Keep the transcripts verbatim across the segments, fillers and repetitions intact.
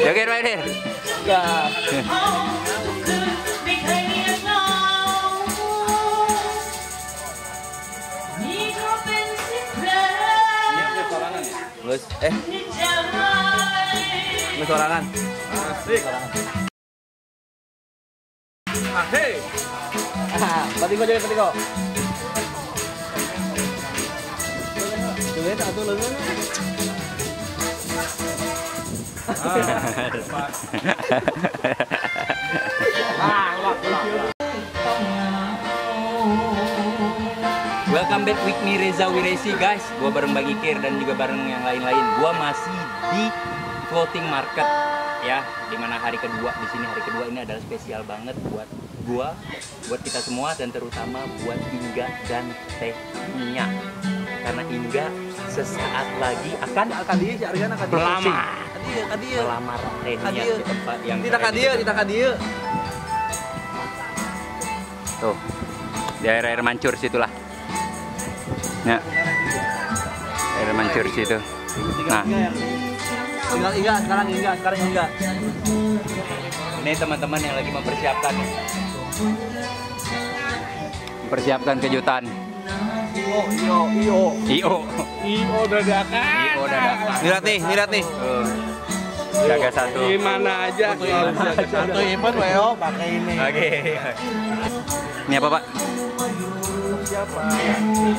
You okay right here? Yeah. Guys, eh. Ini sorangan. Asik. Ah, hey. Ah, patigo jadi patigo. Tulen atau lengan? Welcome back with me Reza Wiraisyi guys. Gua bareng Bang Ikir dan juga bareng yang lain-lain. Gua masih di floating market ya, dimana hari kedua di sini hari kedua ini adalah spesial banget buat gua, buat kita semua dan terutama buat Ingga dan Tehnya. Karena Ingga sesaat lagi akan akan dia seharusnya akan melamar. Melamar Tehnya ke tempat yang kita kadir, kita kadir. Tuh, di air-air mancur situlah. Ya, air mancur situ. Nah, tinggal Ingga sekarang Ingga sekarang Ingga. Ini teman-teman yang lagi mempersiapkan, mempersiapkan kejutan. Io, io, io, io, io dadakan. Io dadakan. Nirat nih, nirat nih. Siaga satu. Di mana aja? Satu iman, wo, pakai ini. Oke. Ini apa Pak? Siapa? Ini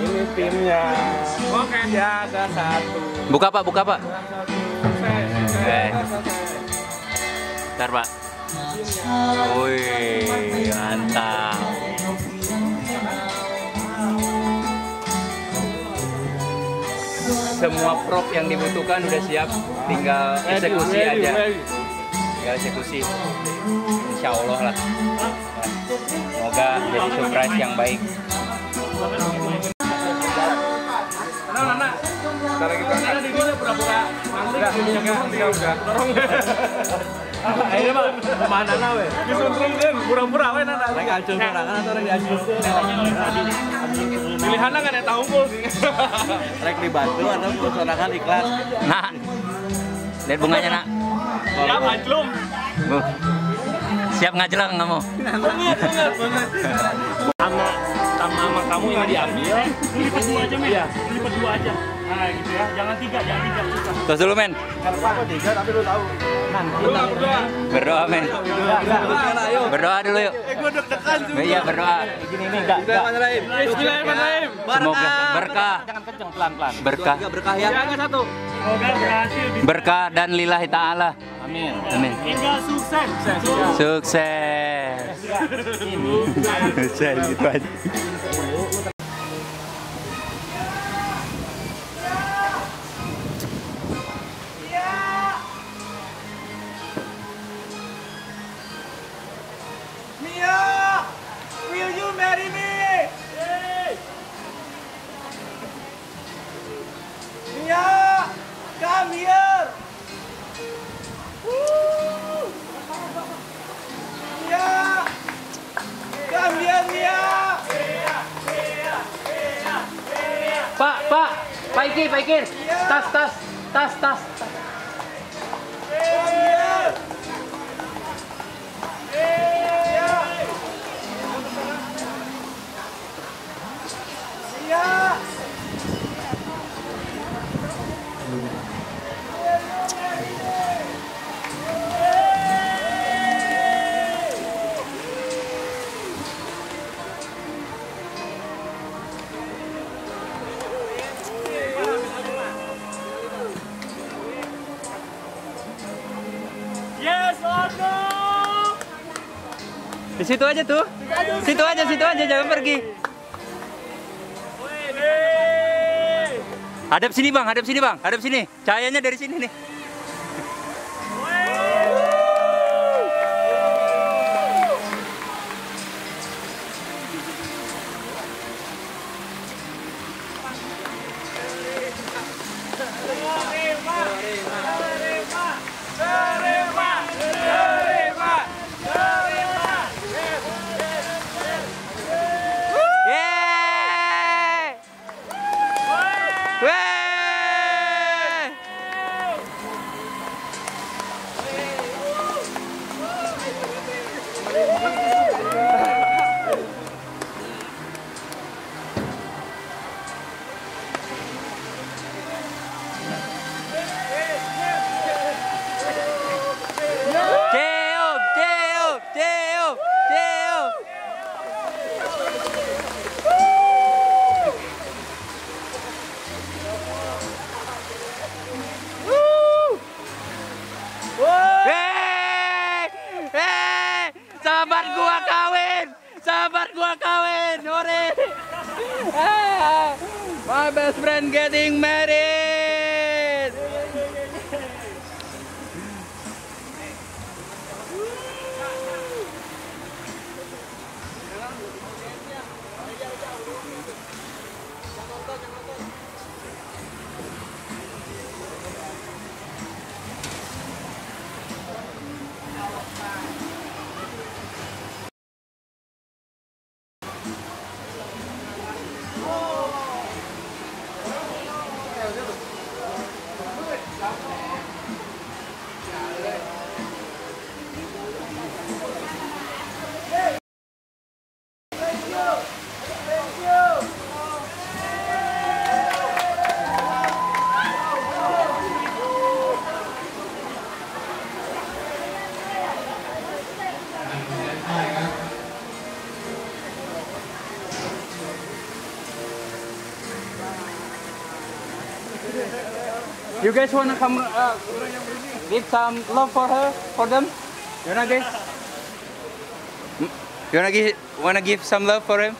ini timnya. Oke, Siaga satu. Buka Pak, buka Pak. Oke. Ntar Pak. Wih, mantap. Semua prop yang dibutuhkan udah siap, tinggal eksekusi aja. Tinggal eksekusi, insya Allah lah. Semoga jadi surprise yang baik. Cara kita nanti dia pura-pura nggak nggak nggak dorong. Akhirnya mah mana nawe? Disuntrum kan pura-pura we nana. Mereka acung orang kan atau orang diacung. Pilihannya nggak ada tahu pun. Rek dibantu atau disorakan ikhlas. Nah, lihat bunganya nak. Siap ngajlung. Siap ngajlung kamu. Bener bener bener. Sama sama sama kamu yang diambil. Beli berdua aja men. Beli berdua aja. Nah gitu ya, jangan tiga, jangan tiga susah. Terus dulu men. Kalau tiga tapi lu tahu. Berdoa, berdoa. Berdoa men. Berdoa dulu yuk. Eh gue deg-degan juga. Iya berdoa. Gini nih enggak. Bismillahirrahmanirrahim. Bismillahirrahmanirrahim. Semoga berkah. Jangan kenceng, pelan-pelan. Berkah. Berkah ya. Siaga satu. Semoga berhasil. Berkah dan lillahi ta'ala. Amin. Amin. Ingga sukses. Sukses. Sukses gitu aja. Pak, Pak, Pak Ikir, Pak Ikir, tas, tas, tas, tas. Di situ aja tuh, situ aja, situ aja, jangan pergi. Hadap sini bang, hadap sini bang, hadap sini. Cahayanya dari sini nih. gua kawin, sahabat gua kawin, hore. My best friend getting married. You guys wanna come uh, give some love for her, for them? You wanna guys? You wanna give wanna give some love for him?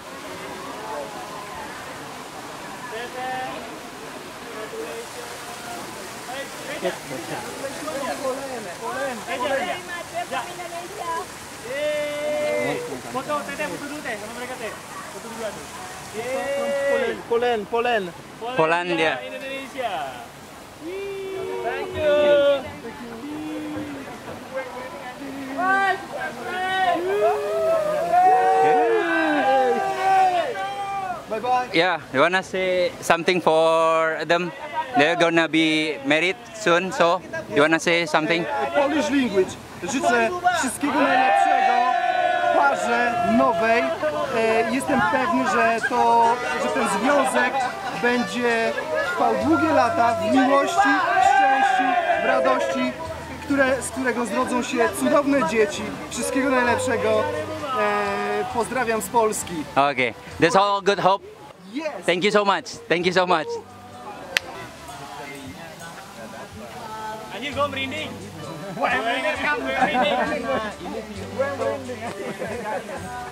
Poland, Poland, Polandia. Thank you. Bye bye. Yeah, you wanna say something for them? They're gonna be married soon, so you wanna say something? Polish language. Życzę wszystkiego najlepszego parze nowej. Jestem pewny, że to, że ten związek będzie trwał długie lata w miłości, w radości, które, z którego zrodzą się cudowne dzieci. Wszystkiego najlepszego. E, pozdrawiam z Polski. Okay, that's all good hope. Yes. Thank you so much. Thank you so much. Anjir, gue merinding.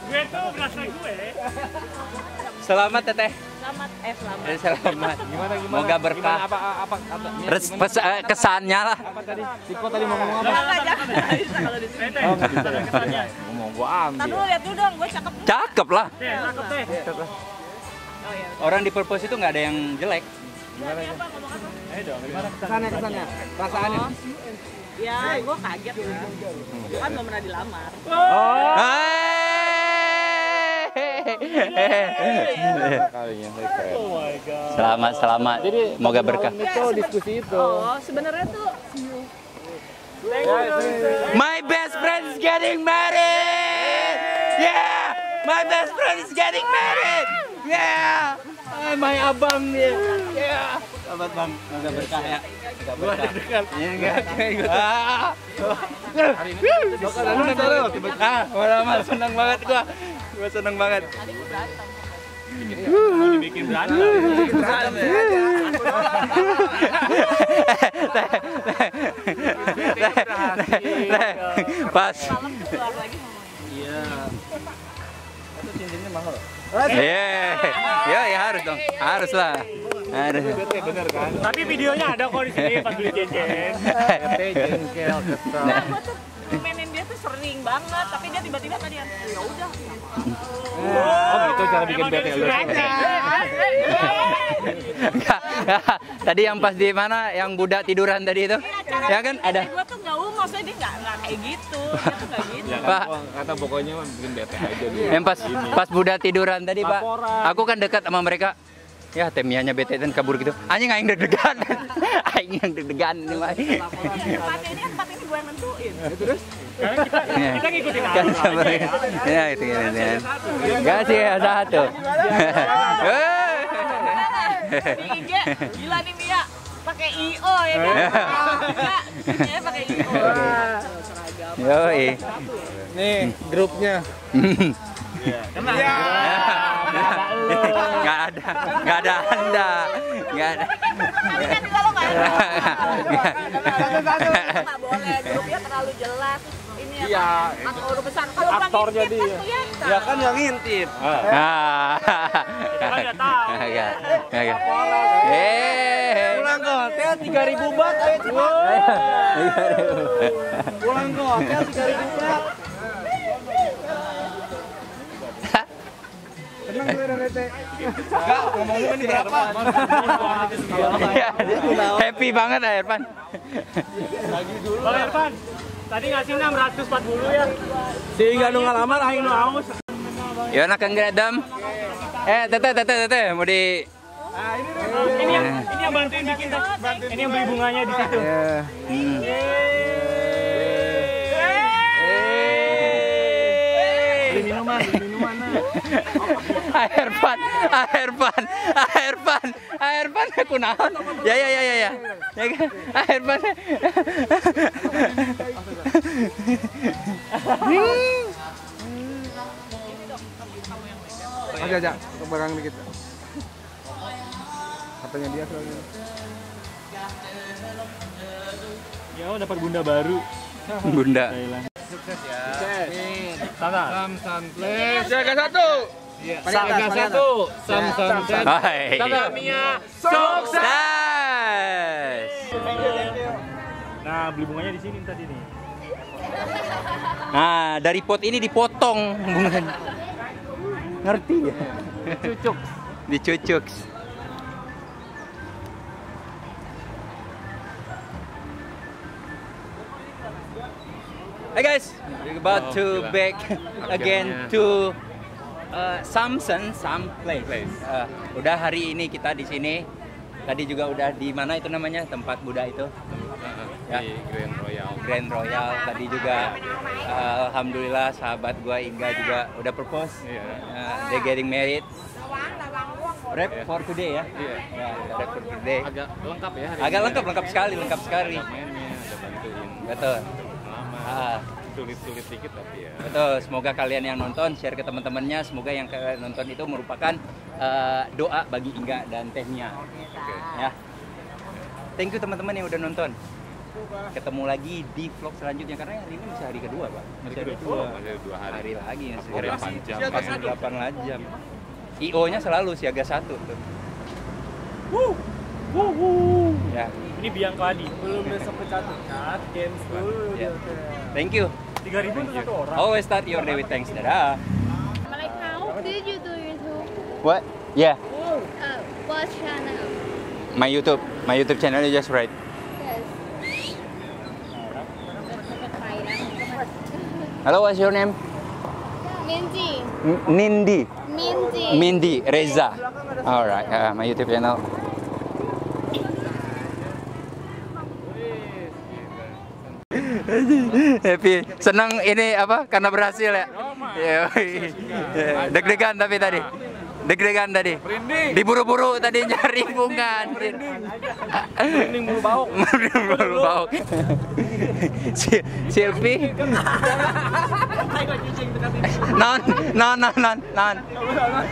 Gue tuh berasa gue. Selamat teteh. Selamat, eh selamat. Eh, selamat. Gimana gimana? Moga berkah. Gimana, apa, apa, apa, Res, pes, eh, kesannya lah. Apa tadi? Siko tadi mau ngomong apa? Enggak, jangan. Enggak bisa kalau di sini. Oh, enggak bisa kesannya. Ngomong gua ambil. Tadi lu lihat dulu dong, gua cakep. Cakep lah. Teh, cakep teh. Oh iya. Orang di purpose itu enggak ada yang jelek. Gimana? Apa ngomong apa? Eh dong, gimana kesannya? Kesannya. Perasaannya. Ya, gua kaget ya. Gua kan belum pernah dilamar. Oh. Selamat, selamat. Semoga berkah. Oh, sebenarnya tuh my best friend is getting married. Yeah, my best friend is getting married. Yeah, my abang dia. Yeah, selamat bang, semoga berkah ya. Gua dekat. Iya enggak? Ah. Hari ini tiba-tiba senang banget gua. Gua seneng banget. Tadi gua berantem. Bikin berantem. Bikin berantem. Pas. Iya. Itu cincinnya mahal. Iya. Ya, ya harus dong. Harus lah. Harus. Bener kan? Tapi videonya ada kok di sini pas beli cincin. T jengkel ketok. Mainin dia tuh sering banget, tapi dia tiba-tiba tadi ya udah. Oh gitu cara bikin bete lu. Tadi yang pas di mana yang budak tiduran tadi itu? Ya kan ada. Gua tuh enggak umum, maksudnya dia enggak enggak kayak gitu. Dia tuh enggak gitu. Pak, kata pokoknya bikin bete aja dia. Yang pas pas budak tiduran tadi, Pak. Aku kan dekat sama mereka. Ya, temianya bete dan kabur gitu. Anjing aing deg-degan. Aing yang deg-degan ini mah. Tempat ini tempat ini gue yang nentuin. Terus kita kita ngikutin aja. Ya, itu ya. Gasi ya satu. I G gila nih Mia. Pakai I O ya kan. Iya, pakai I O. Yoi. Nih grupnya. Iya. Enggak ada, enggak ada Anda, Enggak ada. Satu-satu nggak boleh, grupnya terlalu jelas. Ini ya aktor besar. Kalau aktornya dia. Ya kan yang ngintip. Nah, nggak tahu. Nggak. Nggak. Pulang kok, teh tiga ribu bat. Pulang kok, teh tiga ribu bat. Enggak, ngomongnya ini berapa? Happy banget ya Irfan. Lagi dulu Bang Irfan, tadi ngasih enam ratus empat puluh ya. Si Ingga nu ngalamar aing nu haus. Yo nak ngredem. Eh, teteh teteh teteh mau di. Nah, ini ini yang ini yang bantuin bikin teh. Ini yang beli bunganya di situ. Minuman, minuman. Air pan, air pan, air pan, air pan aku naon. Ya ya ya ya ya. Ya kan? Air pan. Aja aja, kebarang dikit. Katanya dia soalnya. Ya, dapat bunda baru. Bunda. Sukses ya. Samsan please. Siagasatu. Siagasatu. Samsan please. Tadamia sukses. Nah, beli bunganya di sini tadi nih. Nah, dari pot ini dipotong bunganya. Ngerti ya? Dicucuk. Dicucuk. Hey guys, we're about oh, to back again to uh, Samson some place. place. Uh, udah hari ini kita di sini. Tadi juga udah di mana itu namanya tempat Buddha itu. Uh, ya. Di Grand Royal. Grand Royal. Tadi juga, uh, alhamdulillah sahabat gua Ingga juga udah propose. Yeah. Uh, they getting married. Rap yeah. for today ya. Yeah. Yeah, rap for today. Agak lengkap ya. Hari Agak ini lengkap, ya. lengkap sekali, lengkap sekali. Betul. Sulit-sulit dikit tapi ya. Betul, semoga kalian yang nonton share ke teman-temannya, semoga yang nonton itu merupakan uh, doa bagi Ingga dan tehnya. Okay. Ya. Thank you teman-teman yang udah nonton. Ketemu lagi di vlog selanjutnya karena ini masih hari kedua, Pak. Masih hari kedua, masih dua hari, hari lagi ya, delapan jam. I O-nya selalu siaga satu tuh. Woo. Woo -woo. Ya. Ini biang keladi. Belum besok pecatat, games dulu. Yeah. Thank you. tiga ribu untuk satu orang. Always start your day with thanks. Dadah. Like how did you do YouTube? What? Yeah. Oh, uh, what channel? My YouTube. My YouTube channel is just right. Yes. Hello, what's your name? Nindi. Nindi. Nindi. Nindi Reza. Alright, uh, my YouTube channel. Happy, senang ini apa? Karena berhasil ya. Deg-degan tapi tadi, deg-degan tadi. Diburu-buru tadi nyari bunga. Merinding bulu bauk. Merinding bulu bauk. Selfie. Non, non, non, non, non.